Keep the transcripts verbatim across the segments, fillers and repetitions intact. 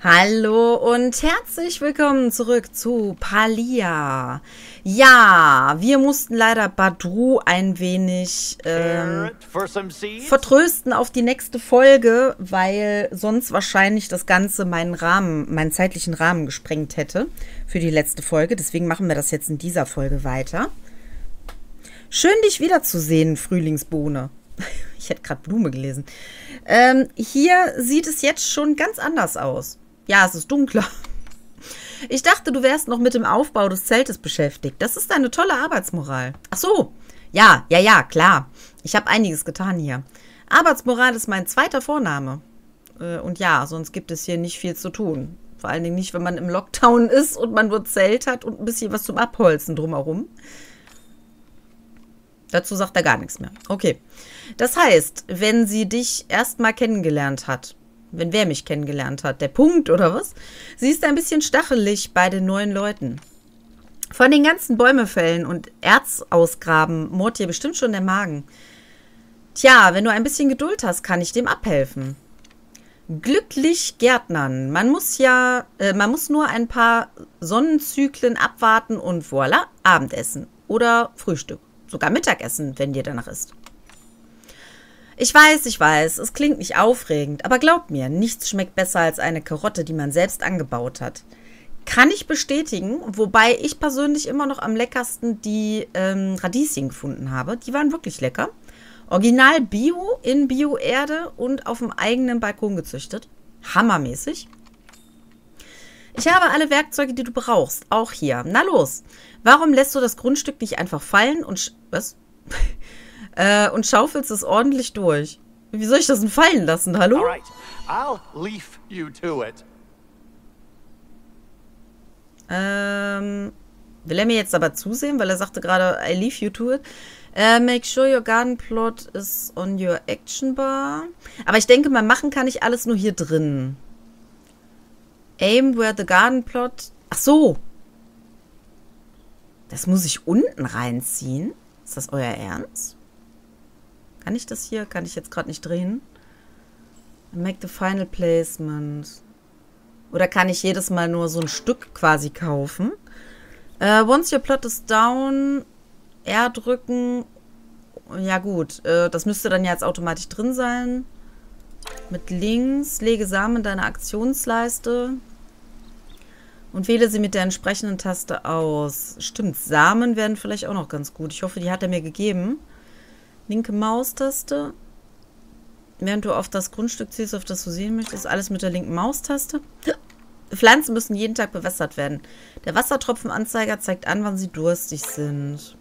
Hallo und herzlich willkommen zurück zu Palia. Ja, wir mussten leider Badru ein wenig ähm, vertrösten auf die nächste Folge, weil sonst wahrscheinlich das Ganze meinen Rahmen, meinen zeitlichen Rahmen gesprengt hätte für die letzte Folge. Deswegen machen wir das jetzt in dieser Folge weiter. Schön, dich wiederzusehen, Frühlingsbohne. Ich hätte gerade Blume gelesen. Ähm, hier sieht es jetzt schon ganz anders aus. Ja, es ist dunkler. Ich dachte, du wärst noch mit dem Aufbau des Zeltes beschäftigt. Das ist eine tolle Arbeitsmoral. Ach so. Ja, ja, ja, klar. Ich habe einiges getan hier. Arbeitsmoral ist mein zweiter Vorname. Äh, und ja, sonst gibt es hier nicht viel zu tun. Vor allen Dingen nicht, wenn man im Lockdown ist und man nur Zelt hat und ein bisschen was zum Abholzen drumherum. Dazu sagt er gar nichts mehr. Okay. Das heißt, wenn sie dich erstmal kennengelernt hat, wenn wer mich kennengelernt hat, der Punkt oder was? Sie ist ein bisschen stachelig bei den neuen Leuten. Von den ganzen Bäumefällen und Erzausgraben mord dir bestimmt schon der Magen. Tja, wenn du ein bisschen Geduld hast, kann ich dem abhelfen. Glücklich Gärtnern. Man muss ja, äh, man muss nur ein paar Sonnenzyklen abwarten und voilà, Abendessen oder Frühstück. Sogar Mittagessen, wenn dir danach ist. Ich weiß, ich weiß, es klingt nicht aufregend, aber glaub mir, nichts schmeckt besser als eine Karotte, die man selbst angebaut hat. Kann ich bestätigen, wobei ich persönlich immer noch am leckersten die ähm, Radieschen gefunden habe. Die waren wirklich lecker. Original Bio, in Bio-Erde und auf dem eigenen Balkon gezüchtet. Hammermäßig. Ich habe alle Werkzeuge, die du brauchst, auch hier. Na los, warum lässt du das Grundstück nicht einfach fallen und sch was? äh, und schaufelst es ordentlich durch? Wie soll ich das denn fallen lassen? Hallo? Alright. I'll leave you to it. Ähm, will er mir jetzt aber zusehen, weil er sagte gerade, I leave you to it. Uh, make sure your garden plot is on your action bar. Aber ich denke, mal machen kann ich alles nur hier drin. Aim where the garden plot... Ach so. Das muss ich unten reinziehen? Ist das euer Ernst? Kann ich das hier? Kann ich jetzt gerade nicht drehen? Make the final placement. Oder kann ich jedes Mal nur so ein Stück quasi kaufen? Uh, once your plot is down... R drücken... Ja gut, uh, das müsste dann ja jetzt automatisch drin sein. Mit links, lege Samen in deine Aktionsleiste und wähle sie mit der entsprechenden Taste aus. Stimmt, Samen wären vielleicht auch noch ganz gut. Ich hoffe, die hat er mir gegeben. Linke Maustaste. Während du auf das Grundstück ziehst, auf das du sehen möchtest, alles mit der linken Maustaste. Pflanzen müssen jeden Tag bewässert werden. Der Wassertropfenanzeiger zeigt an, wann sie durstig sind.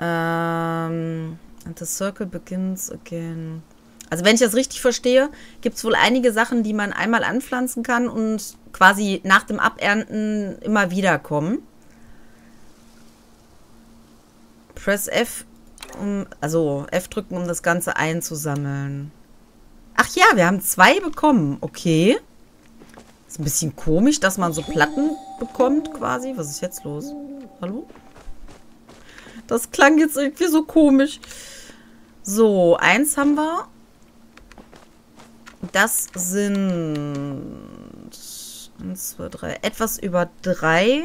Ähm... And the circle begins again. Also wenn ich das richtig verstehe, gibt es wohl einige Sachen, die man einmal anpflanzen kann und quasi nach dem Abernten immer wieder kommen. Press F, um, also F drücken, um das Ganze einzusammeln. Ach ja, wir haben zwei bekommen. Okay. Ist ein bisschen komisch, dass man so Platten bekommt quasi. Was ist jetzt los? Hallo? Das klang jetzt irgendwie so komisch. So, eins haben wir. Das sind eins, zwei, drei. Etwas über drei.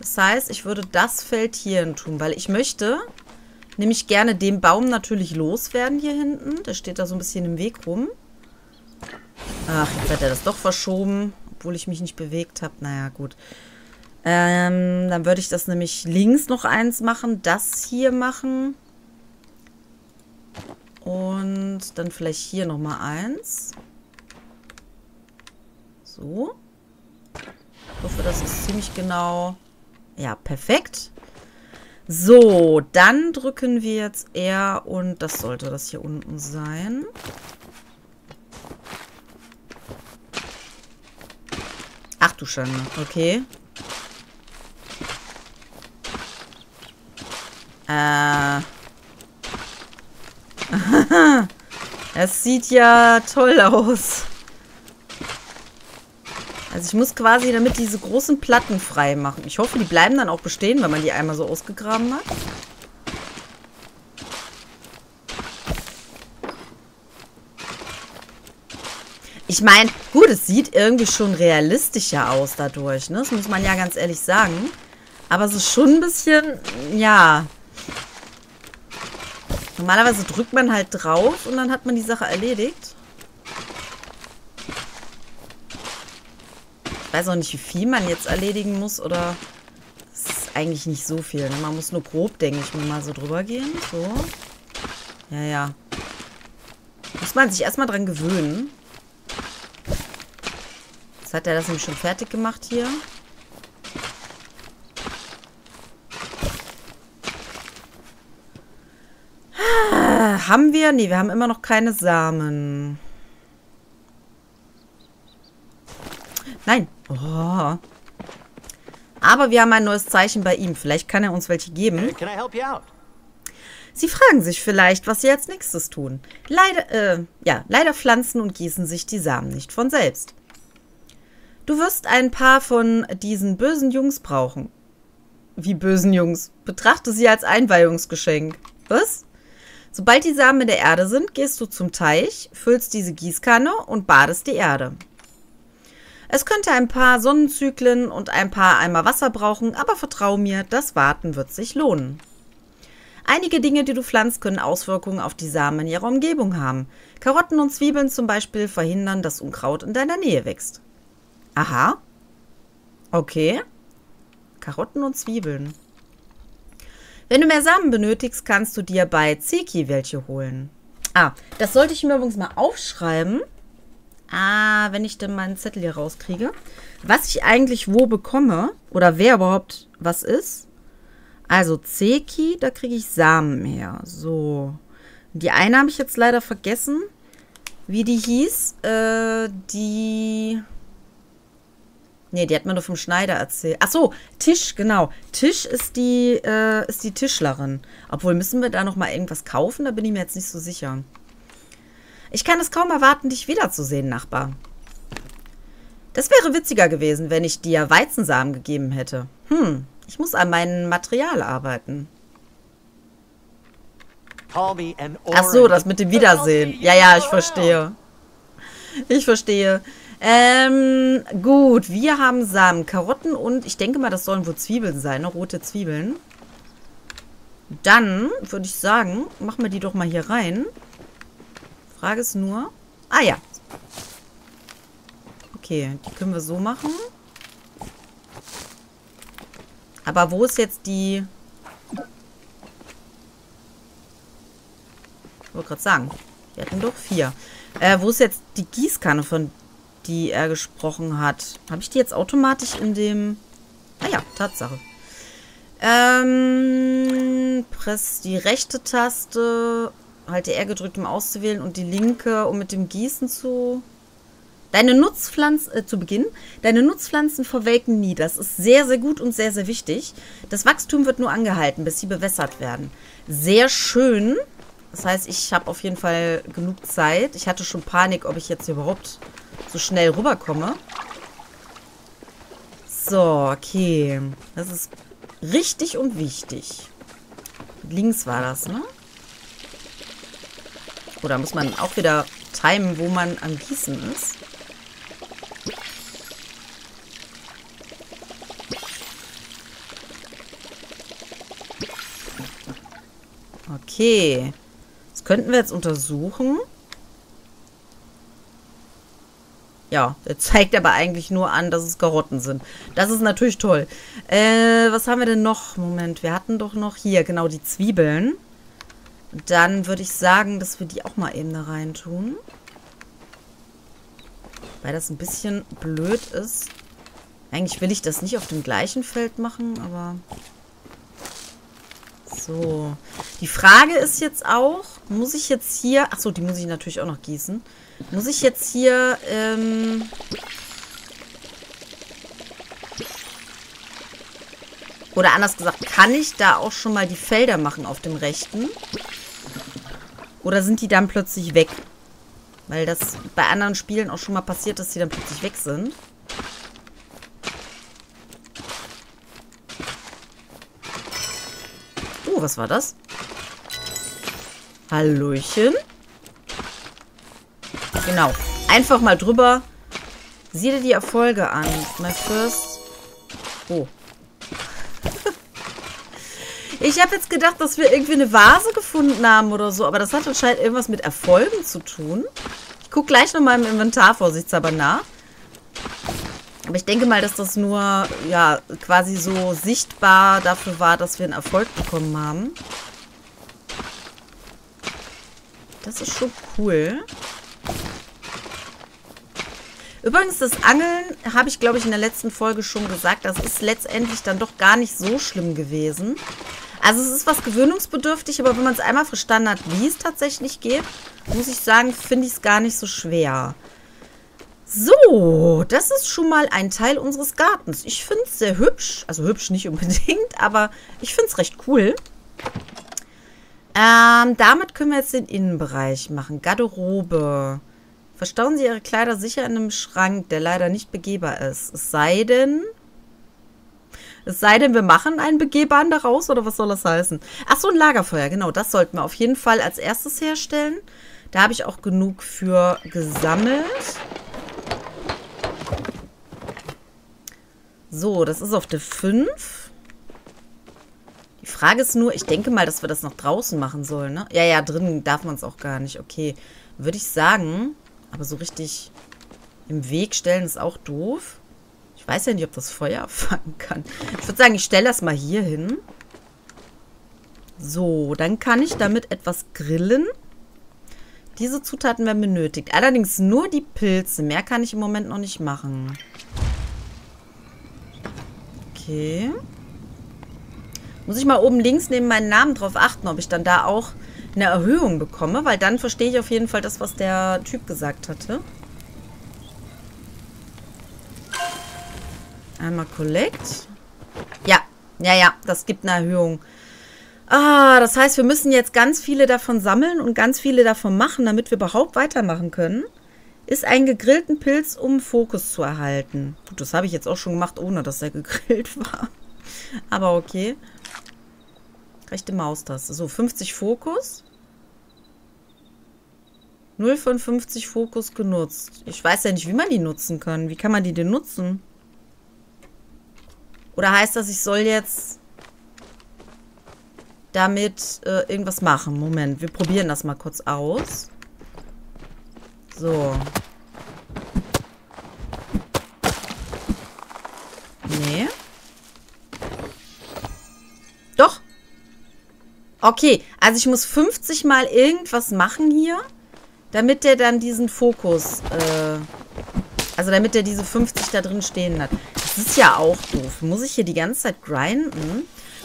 Das heißt, ich würde das Feld hierhin tun, weil ich möchte nämlich gerne den Baum natürlich loswerden hier hinten. Der steht da so ein bisschen im Weg rum. Ach, jetzt hat er das doch verschoben, obwohl ich mich nicht bewegt habe. Naja, gut. Ähm, dann würde ich das nämlich links noch eins machen, das hier machen. Und dann vielleicht hier nochmal eins. So. Ich hoffe, das ist ziemlich genau... Ja, perfekt. So, dann drücken wir jetzt R und das sollte das hier unten sein. Ach du Schande, okay. Äh. Das sieht ja toll aus. Also ich muss quasi damit diese großen Platten frei machen. Ich hoffe, die bleiben dann auch bestehen, wenn man die einmal so ausgegraben hat. Ich meine, gut, es sieht irgendwie schon realistischer aus dadurch, ne? Das muss man ja ganz ehrlich sagen. Aber es ist schon ein bisschen, ja... Normalerweise drückt man halt drauf und dann hat man die Sache erledigt. Ich weiß auch nicht, wie viel man jetzt erledigen muss, oder... Es ist eigentlich nicht so viel, ne? Man muss nur grob, denke ich, mal so drüber gehen. So. Ja, ja. Muss man sich erstmal dran gewöhnen. Jetzt hat er das nämlich schon fertig gemacht hier. Ah, haben wir? Nee, wir haben immer noch keine Samen. Nein. Oh. Aber wir haben ein neues Zeichen bei ihm. Vielleicht kann er uns welche geben. Sie fragen sich vielleicht, was sie als nächstes tun. Leider, äh, ja, leider pflanzen und gießen sich die Samen nicht von selbst. Du wirst ein paar von diesen bösen Jungs brauchen. Wie bösen Jungs? Betrachte sie als Einweihungsgeschenk. Was? Sobald die Samen in der Erde sind, gehst du zum Teich, füllst diese Gießkanne und badest die Erde. Es könnte ein paar Sonnenzyklen und ein paar Eimer Wasser brauchen, aber vertrau mir, das Warten wird sich lohnen. Einige Dinge, die du pflanzt, können Auswirkungen auf die Samen in ihrer Umgebung haben. Karotten und Zwiebeln zum Beispiel verhindern, dass Unkraut in deiner Nähe wächst. Aha. Okay. Karotten und Zwiebeln. Wenn du mehr Samen benötigst, kannst du dir bei Zeki welche holen. Ah, das sollte ich mir übrigens mal aufschreiben. Ah, wenn ich denn meinen Zettel hier rauskriege. Was ich eigentlich wo bekomme oder wer überhaupt was ist. Also Zeki, da kriege ich Samen her. So. Die eine habe ich jetzt leider vergessen, wie die hieß. Äh, die... Nee, die hat mir nur vom Schneider erzählt. Ach so, Tisch, genau. Tisch ist die, äh, ist die Tischlerin. Obwohl, müssen wir da nochmal irgendwas kaufen? Da bin ich mir jetzt nicht so sicher. Ich kann es kaum erwarten, dich wiederzusehen, Nachbar. Das wäre witziger gewesen, wenn ich dir Weizensamen gegeben hätte. Hm, ich muss an meinem Material arbeiten. Ach so, das mit dem Wiedersehen. Ja, ja, ich verstehe. Ich verstehe. Ähm, gut, wir haben Samen, Karotten und ich denke mal, das sollen wohl Zwiebeln sein, ne? Rote Zwiebeln. Dann würde ich sagen, machen wir die doch mal hier rein. Frage ist nur... Ah ja. Okay, die können wir so machen. Aber wo ist jetzt die... Ich wollte gerade sagen, wir hatten doch vier. Äh, wo ist jetzt die Gießkanne, von die er gesprochen hat? Habe ich die jetzt automatisch in dem... Ah ja, Tatsache. Ähm, press die rechte Taste, halte R gedrückt, um auszuwählen, und die linke, um mit dem Gießen zu... Deine Nutzpflanzen... Äh, zu Beginn. Deine Nutzpflanzen verwelken nie. Das ist sehr, sehr gut und sehr, sehr wichtig. Das Wachstum wird nur angehalten, bis sie bewässert werden. Sehr schön. Das heißt, ich habe auf jeden Fall genug Zeit. Ich hatte schon Panik, ob ich jetzt überhaupt... so schnell rüberkomme. So, okay. Das ist richtig und wichtig. Links war das, ne? Oder muss man auch wieder timen, wo man am Gießen ist? Okay. Das könnten wir jetzt untersuchen. Ja, er zeigt aber eigentlich nur an, dass es Karotten sind. Das ist natürlich toll. Äh, was haben wir denn noch? Moment, wir hatten doch noch hier, genau, die Zwiebeln. Dann würde ich sagen, dass wir die auch mal eben da rein tun. Weil das ein bisschen blöd ist. Eigentlich will ich das nicht auf dem gleichen Feld machen, aber... So. Die Frage ist jetzt auch, muss ich jetzt hier... Achso, die muss ich natürlich auch noch gießen. Muss ich jetzt hier, ähm... Oder anders gesagt, kann ich da auch schon mal die Felder machen auf dem rechten? Oder sind die dann plötzlich weg? Weil das bei anderen Spielen auch schon mal passiert, dass die dann plötzlich weg sind. Oh, was war das? Hallöchen. Genau. einfach mal drüber. Sieh dir die Erfolge an. My first... Oh. Ich habe jetzt gedacht, dass wir irgendwie eine Vase gefunden haben oder so. Aber das hat anscheinend irgendwas mit Erfolgen zu tun. Ich gucke gleich nochmal im Inventar vorsichtshalber nach. Aber ich denke mal, dass das nur ja quasi so sichtbar dafür war, dass wir einen Erfolg bekommen haben. Das ist schon cool. Übrigens, das Angeln habe ich, glaube ich, in der letzten Folge schon gesagt. Das ist letztendlich dann doch gar nicht so schlimm gewesen. Also es ist was gewöhnungsbedürftig, aber wenn man es einmal verstanden hat, wie es tatsächlich geht, muss ich sagen, finde ich es gar nicht so schwer. So, das ist schon mal ein Teil unseres Gartens. Ich finde es sehr hübsch. Also hübsch nicht unbedingt, aber ich finde es recht cool. Ähm, damit können wir jetzt den Innenbereich machen. Garderobe. Verstauen Sie Ihre Kleider sicher in einem Schrank, der leider nicht begehbar ist. Es sei denn... Es sei denn, wir machen einen begehbaren daraus, oder was soll das heißen? Ach so, ein Lagerfeuer, genau. Das sollten wir auf jeden Fall als erstes herstellen. Da habe ich auch genug für gesammelt. So, das ist auf der fünf. Die Frage ist nur, ich denke mal, dass wir das noch draußen machen sollen, ne? Ja, ja, drinnen darf man es auch gar nicht. Okay, würde ich sagen. Aber so richtig im Weg stellen ist auch doof. Ich weiß ja nicht, ob das Feuer abfangen kann. Ich würde sagen, ich stelle das mal hier hin. So, dann kann ich damit etwas grillen. Diese Zutaten werden benötigt. Allerdings nur die Pilze. Mehr kann ich im Moment noch nicht machen. Okay. Muss ich mal oben links neben meinen Namen drauf achten, ob ich dann da auch eine Erhöhung bekomme, weil dann verstehe ich auf jeden Fall das, was der Typ gesagt hatte. Einmal Collect. Ja, ja, ja, das gibt eine Erhöhung. Ah, das heißt, wir müssen jetzt ganz viele davon sammeln und ganz viele davon machen, damit wir überhaupt weitermachen können. Ist einen gegrillten Pilz, um Fokus zu erhalten. Gut, das habe ich jetzt auch schon gemacht, ohne dass er gegrillt war. Aber okay. Rechte Maustaste. So, fünfzig Fokus. null von fünfzig Fokus genutzt. Ich weiß ja nicht, wie man die nutzen kann. Wie kann man die denn nutzen? Oder heißt das, ich soll jetzt damit äh, irgendwas machen? Moment, wir probieren das mal kurz aus. So. Nee. Doch. Okay, also ich muss fünfzig Mal irgendwas machen hier, damit der dann diesen Fokus, äh, also damit der diese fünfzig da drin stehen hat. Das ist ja auch doof. Muss ich hier die ganze Zeit grinden?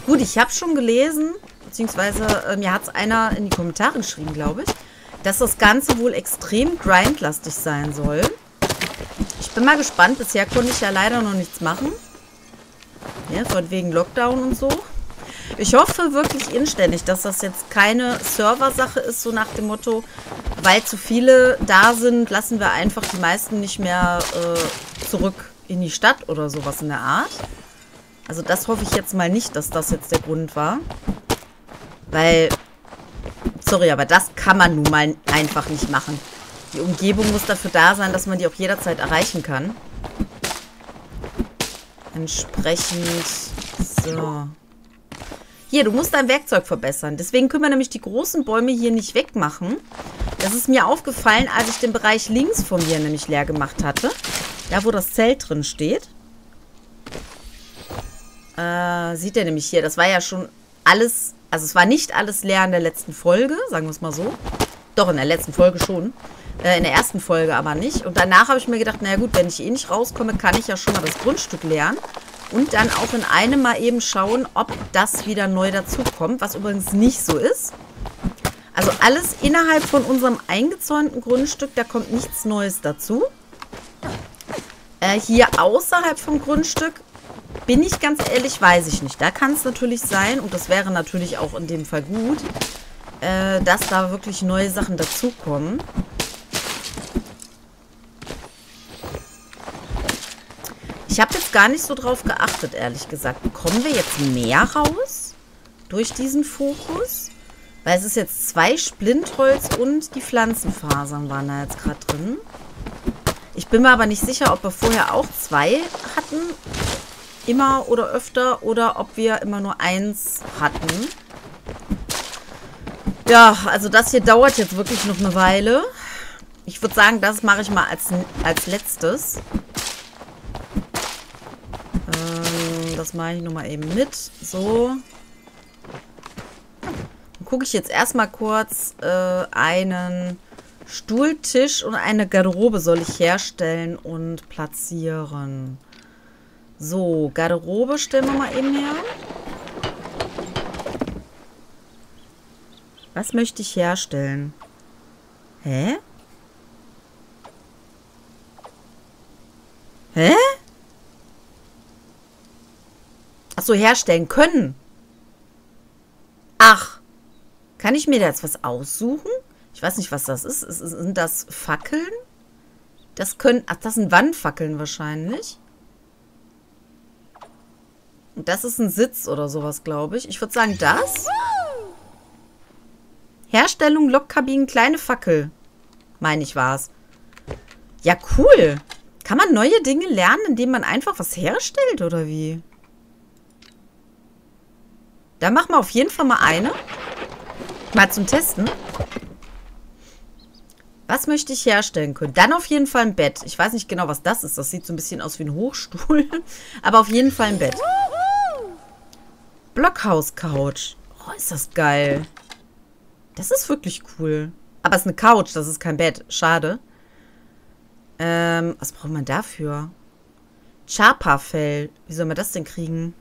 Gut, ich habe schon gelesen, beziehungsweise äh, mir hat es einer in die Kommentare geschrieben, glaube ich, dass das Ganze wohl extrem grindlastig sein soll. Ich bin mal gespannt. Bisher konnte ich ja leider noch nichts machen. Ja, von wegen Lockdown und so. Ich hoffe wirklich inständig, dass das jetzt keine Serversache ist, so nach dem Motto, weil zu viele da sind, lassen wir einfach die meisten nicht mehr äh, zurück in die Stadt oder sowas in der Art. Also das hoffe ich jetzt mal nicht, dass das jetzt der Grund war. Weil, sorry, aber das kann man nun mal einfach nicht machen. Die Umgebung muss dafür da sein, dass man die auch jederzeit erreichen kann. Entsprechend, so... Hier, du musst dein Werkzeug verbessern. Deswegen können wir nämlich die großen Bäume hier nicht wegmachen. Das ist mir aufgefallen, als ich den Bereich links von mir nämlich leer gemacht hatte. Da, wo das Zelt drin steht. Äh, sieht ihr nämlich hier. Das war ja schon alles... Also es war nicht alles leer in der letzten Folge, sagen wir es mal so. Doch, in der letzten Folge schon. Äh, in der ersten Folge aber nicht. Und danach habe ich mir gedacht, naja gut, wenn ich eh nicht rauskomme, kann ich ja schon mal das Grundstück leeren. Und dann auch in einem mal eben schauen, ob das wieder neu dazukommt, was übrigens nicht so ist. Also alles innerhalb von unserem eingezäunten Grundstück, da kommt nichts Neues dazu. Äh, hier außerhalb vom Grundstück, bin ich ganz ehrlich, weiß ich nicht. Da kann es natürlich sein, und das wäre natürlich auch in dem Fall gut, äh, dass da wirklich neue Sachen dazukommen. Ich habe jetzt gar nicht so drauf geachtet, ehrlich gesagt. Bekommen wir jetzt mehr raus durch diesen Fokus? Weil es ist jetzt zwei Splintholz und die Pflanzenfasern waren da jetzt gerade drin. Ich bin mir aber nicht sicher, ob wir vorher auch zwei hatten. Immer oder öfter. Oder ob wir immer nur eins hatten. Ja, also das hier dauert jetzt wirklich noch eine Weile. Ich würde sagen, das mache ich mal als, als letztes. Ähm, das mache ich nochmal eben mit. So. Dann gucke ich jetzt erstmal kurz äh, einen Stuhltisch und eine Garderobe soll ich herstellen und platzieren. So, Garderobe stellen wir mal eben her. Was möchte ich herstellen? Hä? Hä? Achso, herstellen können. Ach. Kann ich mir da jetzt was aussuchen? Ich weiß nicht, was das ist. Sind das Fackeln? Das können... Ach, das sind Wandfackeln wahrscheinlich. Und das ist ein Sitz oder sowas, glaube ich. Ich würde sagen, das... Herstellung, Lokkabinen, kleine Fackel. Meine ich, war's. Ja, cool. Kann man neue Dinge lernen, indem man einfach was herstellt, oder wie? Dann machen wir auf jeden Fall mal eine. Mal zum Testen. Was möchte ich herstellen können? Dann auf jeden Fall ein Bett. Ich weiß nicht genau, was das ist. Das sieht so ein bisschen aus wie ein Hochstuhl. Aber auf jeden Fall ein Bett. Blockhaus-Couch. Oh, ist das geil. Das ist wirklich cool. Aber es ist eine Couch, das ist kein Bett. Schade. Ähm, was braucht man dafür? Chapa-Fell. Wie soll man das denn kriegen?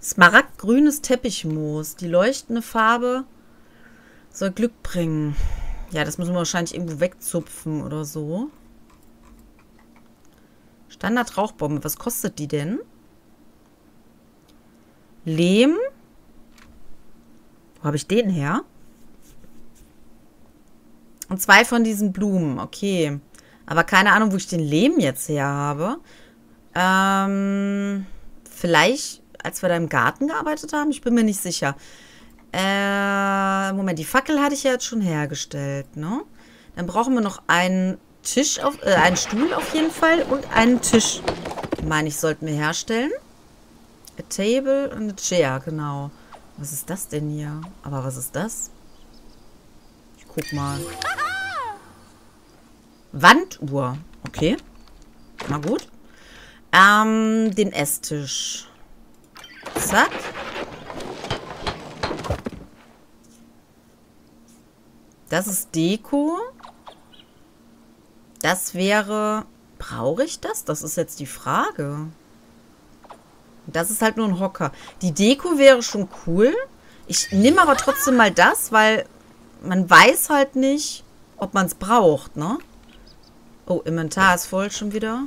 Smaragdgrünes Teppichmoos. Die leuchtende Farbe soll Glück bringen. Ja, das müssen wir wahrscheinlich irgendwo wegzupfen oder so. Standard-Rauchbombe. Was kostet die denn? Lehm. Wo habe ich den her? Und zwei von diesen Blumen. Okay. Aber keine Ahnung, wo ich den Lehm jetzt her habe. Ähm, vielleicht, als wir da im Garten gearbeitet haben? Ich bin mir nicht sicher. Äh, Moment, die Fackel hatte ich ja jetzt schon hergestellt, ne? Dann brauchen wir noch einen Tisch, auf, äh, einen Stuhl auf jeden Fall und einen Tisch. Ich meine, ich sollte mir herstellen. A table and a chair, genau. Was ist das denn hier? Aber was ist das? Ich guck mal. Wanduhr. Okay. Na gut. Ähm, den Esstisch. Zack. Das ist Deko. Das wäre... Brauche ich das? Das ist jetzt die Frage. Das ist halt nur ein Hocker. Die Deko wäre schon cool. Ich nehme aber trotzdem mal das, weil man weiß halt nicht, ob man es braucht, ne? Oh, Inventar ist voll schon wieder.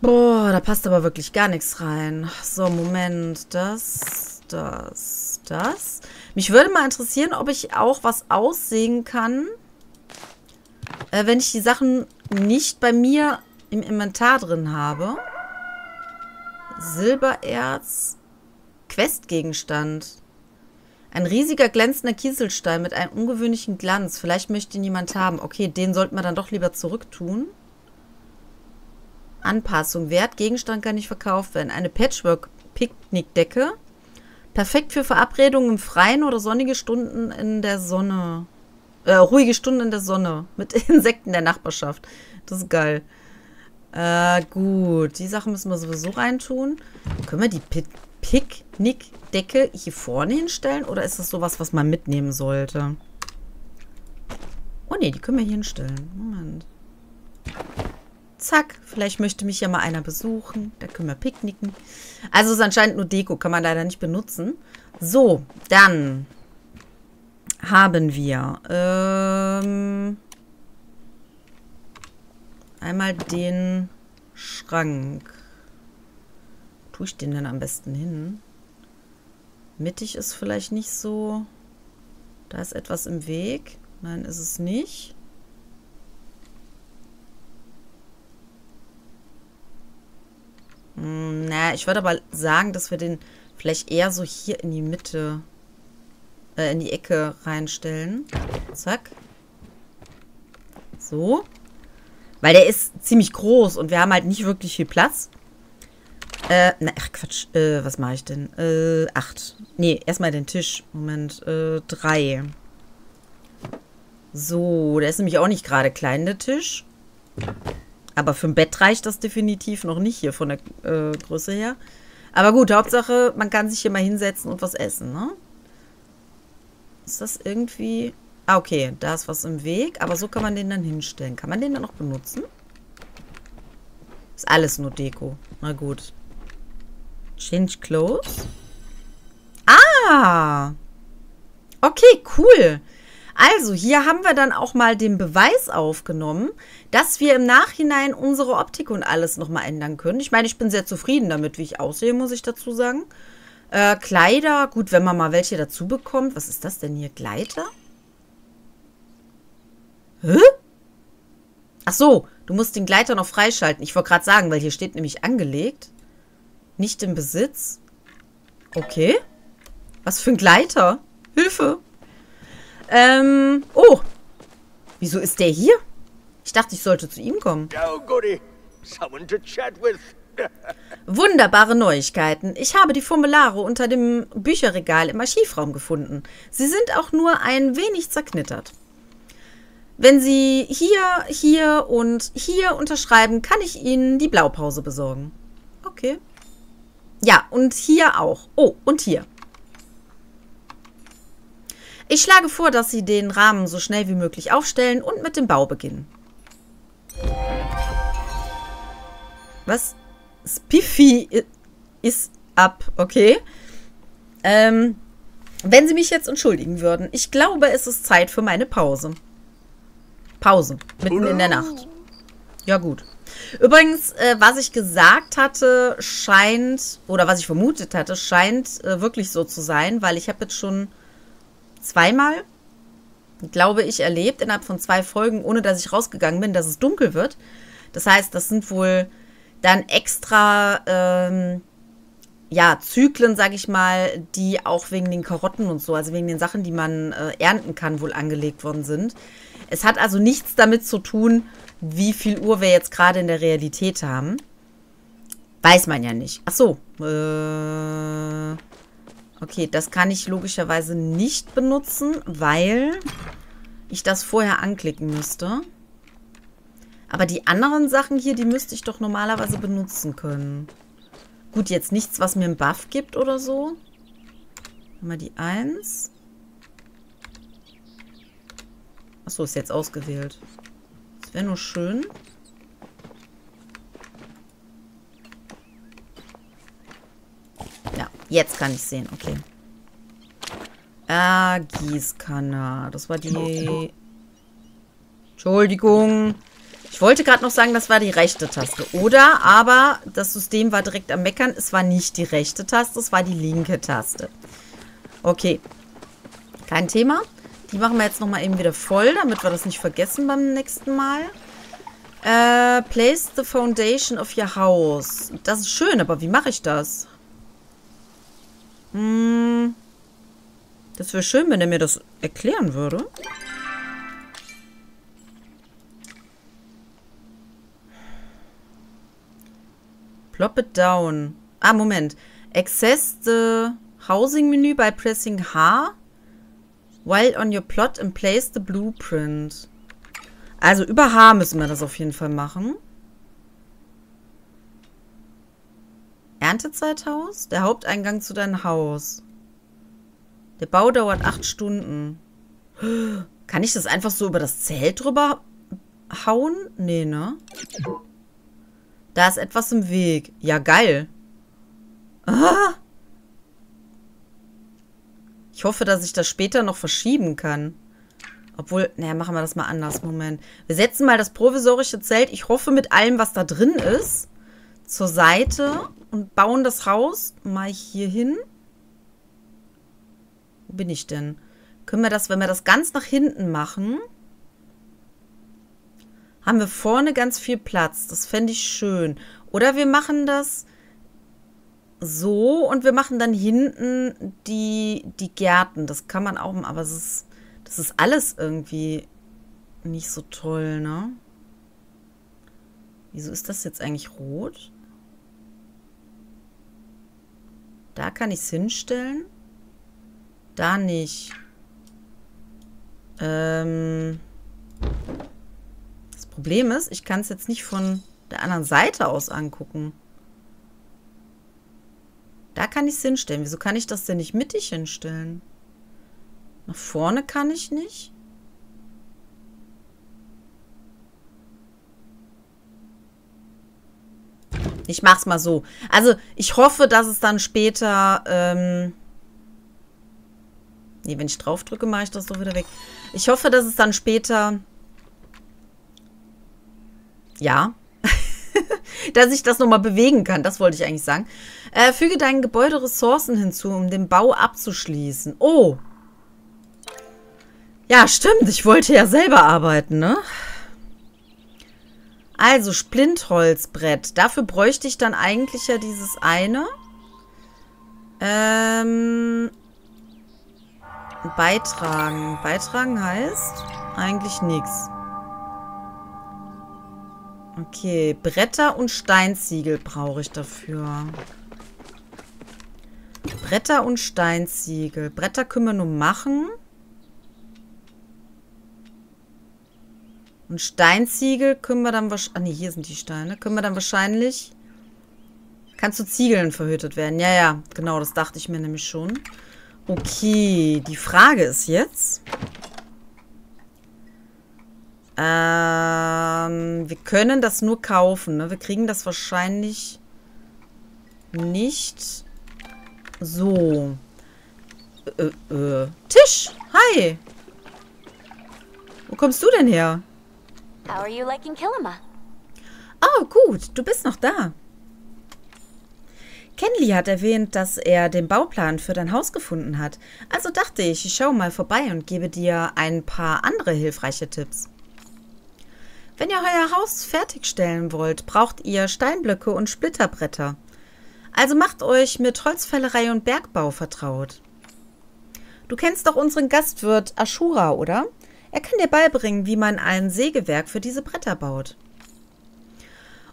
Boah, da passt aber wirklich gar nichts rein. So, Moment. Das, das, das. Mich würde mal interessieren, ob ich auch was aussägen kann, äh, wenn ich die Sachen nicht bei mir im Inventar drin habe. Silbererz. Questgegenstand. Ein riesiger glänzender Kieselstein mit einem ungewöhnlichen Glanz. Vielleicht möchte ihn jemand haben. Okay, den sollten wir dann doch lieber zurücktun. Anpassung. Wert. Gegenstand kann nicht verkauft werden. Eine Patchwork-Picknickdecke. Perfekt für Verabredungen im Freien oder sonnige Stunden in der Sonne. Äh, ruhige Stunden in der Sonne. Mit Insekten der Nachbarschaft. Das ist geil. Äh, gut. Die Sachen müssen wir sowieso reintun. Können wir die Picknickdecke Picknickdecke hier vorne hinstellen? Oder ist das sowas, was man mitnehmen sollte? Oh ne, die können wir hier hinstellen. Moment. Zack. Vielleicht möchte mich ja mal einer besuchen. Da können wir picknicken. Also ist anscheinend nur Deko. Kann man leider nicht benutzen. So, dann haben wir ähm, einmal den Schrank. Wo tue ich den denn am besten hin? Mittig ist vielleicht nicht so... Da ist etwas im Weg. Nein, ist es nicht. Hm, na, ich würde aber sagen, dass wir den vielleicht eher so hier in die Mitte, äh, in die Ecke reinstellen. Zack. So. Weil der ist ziemlich groß und wir haben halt nicht wirklich viel Platz. Äh, na, ach Quatsch. Äh, was mache ich denn? Äh, acht. Nee, erstmal den Tisch. Moment, äh, drei. So, der ist nämlich auch nicht gerade klein, der Tisch. Aber für ein Bett reicht das definitiv noch nicht hier von der äh, Größe her. Aber gut, Hauptsache, man kann sich hier mal hinsetzen und was essen, ne? Ist das irgendwie... Ah, okay, da ist was im Weg, aber so kann man den dann hinstellen. Kann man den dann noch benutzen? Ist alles nur Deko. Na gut. Change clothes. Ah! Okay, cool. Also, hier haben wir dann auch mal den Beweis aufgenommen, dass wir im Nachhinein unsere Optik und alles nochmal ändern können. Ich meine, ich bin sehr zufrieden damit, wie ich aussehe, muss ich dazu sagen. Äh, Kleider, gut, wenn man mal welche dazu bekommt. Was ist das denn hier? Gleiter? Hä? Ach so, du musst den Gleiter noch freischalten. Ich wollte gerade sagen, weil hier steht nämlich angelegt. Nicht im Besitz. Okay. Was für ein Gleiter? Hilfe. Ähm, oh. Wieso ist der hier? Ich dachte, ich sollte zu ihm kommen. Oh, goody. Someone to chat with. Wunderbare Neuigkeiten. Ich habe die Formulare unter dem Bücherregal im Archivraum gefunden. Sie sind auch nur ein wenig zerknittert. Wenn Sie hier, hier und hier unterschreiben, kann ich Ihnen die Blaupause besorgen. Okay. Ja, und hier auch. Oh, und hier. Ich schlage vor, dass Sie den Rahmen so schnell wie möglich aufstellen und mit dem Bau beginnen. Was? Spiffy ist ab. Okay. Ähm, wenn Sie mich jetzt entschuldigen würden, ich glaube, es ist Zeit für meine Pause. Pause. Mitten in der Nacht. Ja, gut. Übrigens, äh, was ich gesagt hatte, scheint, oder was ich vermutet hatte, scheint äh, wirklich so zu sein, weil ich habe jetzt schon zweimal, glaube ich, erlebt, innerhalb von zwei Folgen, ohne dass ich rausgegangen bin, dass es dunkel wird. Das heißt, das sind wohl dann extra, ähm, ja, Zyklen, sage ich mal, die auch wegen den Karotten und so, also wegen den Sachen, die man äh, ernten kann, wohl angelegt worden sind. Es hat also nichts damit zu tun, wie viel Uhr wir jetzt gerade in der Realität haben. Weiß man ja nicht. Ach so. Äh, okay, das kann ich logischerweise nicht benutzen, weil ich das vorher anklicken müsste. Aber die anderen Sachen hier, die müsste ich doch normalerweise benutzen können. Gut, jetzt nichts, was mir einen Buff gibt oder so. Mal die eins. Achso, ist jetzt ausgewählt. Das wäre nur schön. Ja, jetzt kann ich sehen. Okay. Ah, Gießkanne. Das war die... Entschuldigung. Ich wollte gerade noch sagen, das war die rechte Taste. Oder, aber das System war direkt am Meckern. Es war nicht die rechte Taste, es war die linke Taste. Okay. Kein Thema. Die machen wir jetzt nochmal eben wieder voll, damit wir das nicht vergessen beim nächsten Mal. Äh, place the foundation of your house. Das ist schön, aber wie mache ich das? Hm. Das wäre schön, wenn er mir das erklären würde. Plop it down. Ah, Moment. Access the housing menu by pressing H. While on your plot and place the blueprint. Also über H müssen wir das auf jeden Fall machen. Erntezeithaus? Der Haupteingang zu deinem Haus. Der Bau dauert acht Stunden. Kann ich das einfach so über das Zelt drüber hauen? Nee, ne? Da ist etwas im Weg. Ja, geil. Ah! Ich hoffe, dass ich das später noch verschieben kann. Obwohl, naja, machen wir das mal anders. Moment. Wir setzen mal das provisorische Zelt, ich hoffe mit allem, was da drin ist, zur Seite und bauen das Haus mal hier hin. Wo bin ich denn? Können wir das, wenn wir das ganz nach hinten machen, haben wir vorne ganz viel Platz. Das fände ich schön. Oder wir machen das... So, und wir machen dann hinten die, die Gärten. Das kann man auch, aber es ist, das ist alles irgendwie nicht so toll, ne? Wieso ist das jetzt eigentlich rot? Da kann ich es hinstellen. Da nicht. Ähm das Problem ist, ich kann es jetzt nicht von der anderen Seite aus angucken. Da kann ich es hinstellen. Wieso kann ich das denn nicht mittig hinstellen? Nach vorne kann ich nicht. Ich mach's mal so. Also, ich hoffe, dass es dann später... Ähm ne, wenn ich drauf drücke, mache ich das so wieder weg. Ich hoffe, dass es dann später... Ja. Dass ich das nochmal bewegen kann. Das wollte ich eigentlich sagen. Äh, füge deinen Gebäuderessourcen hinzu, um den Bau abzuschließen. Oh. Ja, stimmt. Ich wollte ja selber arbeiten, ne? Also, Splintholzbrett. Dafür bräuchte ich dann eigentlich ja dieses eine. Ähm, beitragen. Beitragen heißt eigentlich nichts. Okay, Bretter und Steinziegel brauche ich dafür. Bretter und Steinziegel. Bretter können wir nur machen. Und Steinziegel können wir dann wahrscheinlich... Ah, ne, hier sind die Steine. Können wir dann wahrscheinlich... Kann zu Ziegeln verhüttet werden. Ja, ja, genau, das dachte ich mir nämlich schon. Okay, die Frage ist jetzt... Ähm, wir können das nur kaufen, ne? Wir kriegen das wahrscheinlich nicht so. Äh, äh. Tisch, hi! Wo kommst du denn her? How are you liking Kilima? Oh, gut, du bist noch da. Kenley hat erwähnt, dass er den Bauplan für dein Haus gefunden hat. Also dachte ich, ich schaue mal vorbei und gebe dir ein paar andere hilfreiche Tipps. Wenn ihr euer Haus fertigstellen wollt, braucht ihr Steinblöcke und Splitterbretter. Also macht euch mit Holzfällerei und Bergbau vertraut. Du kennst doch unseren Gastwirt Ashura, oder? Er kann dir beibringen, wie man ein Sägewerk für diese Bretter baut.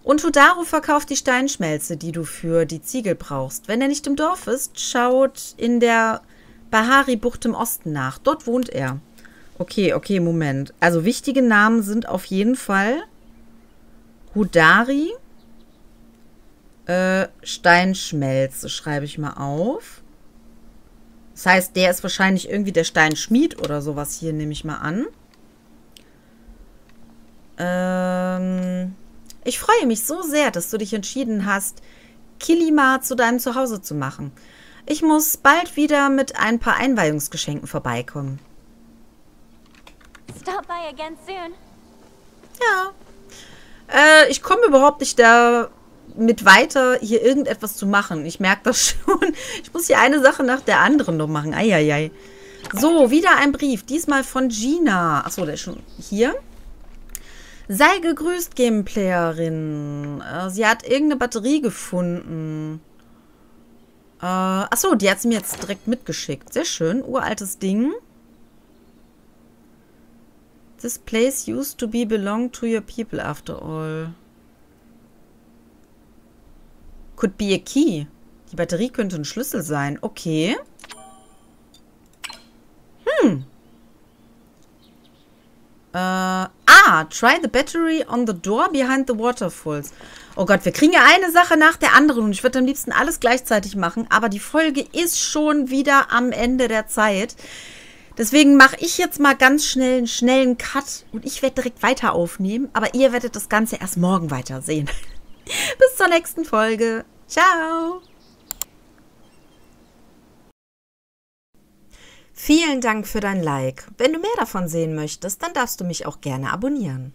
Und Hodari verkauft die Steinschmelze, die du für die Ziegel brauchst. Wenn er nicht im Dorf ist, schaut in der Bahari-Bucht im Osten nach. Dort wohnt er. Okay, okay, Moment. Also wichtige Namen sind auf jeden Fall Hodari, äh, Steinschmelze schreibe ich mal auf. Das heißt, der ist wahrscheinlich irgendwie der Steinschmied oder sowas hier, nehme ich mal an. Ähm, ich freue mich so sehr, dass du dich entschieden hast, Kilima zu deinem Zuhause zu machen. Ich muss bald wieder mit ein paar Einweihungsgeschenken vorbeikommen. Ja. Äh, ich komme überhaupt nicht damit weiter, hier irgendetwas zu machen. Ich merke das schon. Ich muss hier eine Sache nach der anderen noch machen. Eieiei. So, wieder ein Brief. Diesmal von Gina. Achso, der ist schon hier. Sei gegrüßt, Gameplayerin. Äh, sie hat irgendeine Batterie gefunden. Äh, achso, die hat sie mir jetzt direkt mitgeschickt. Sehr schön. Uraltes Ding. This place used to be belong to your people after all. Could be a key. Die Batterie könnte ein Schlüssel sein. Okay. Hm. Äh, ah, try the battery on the door behind the waterfalls. Oh Gott, wir kriegen ja eine Sache nach der anderen und ich würde am liebsten alles gleichzeitig machen, aber die Folge ist schon wieder am Ende der Zeit. Deswegen mache ich jetzt mal ganz schnell einen schnellen Cut und ich werde direkt weiter aufnehmen. Aber ihr werdet das Ganze erst morgen weiter sehen. Bis zur nächsten Folge. Ciao. Vielen Dank für dein Like. Wenn du mehr davon sehen möchtest, dann darfst du mich auch gerne abonnieren.